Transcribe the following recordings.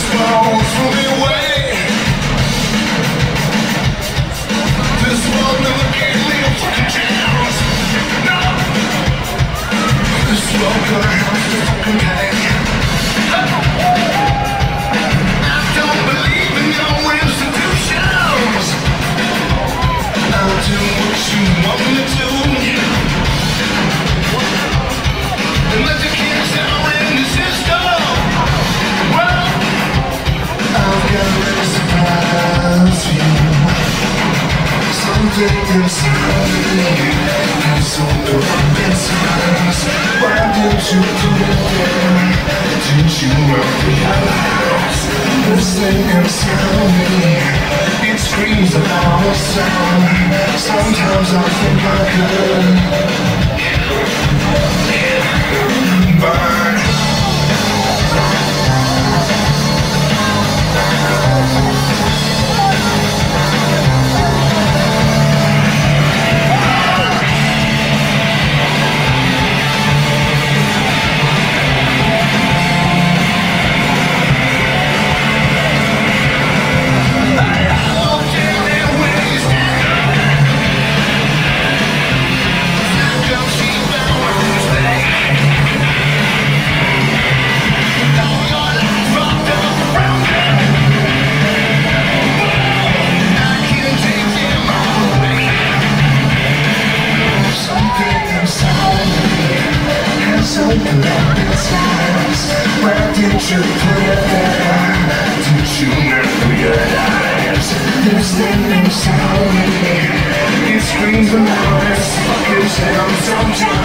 Sometimes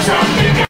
I think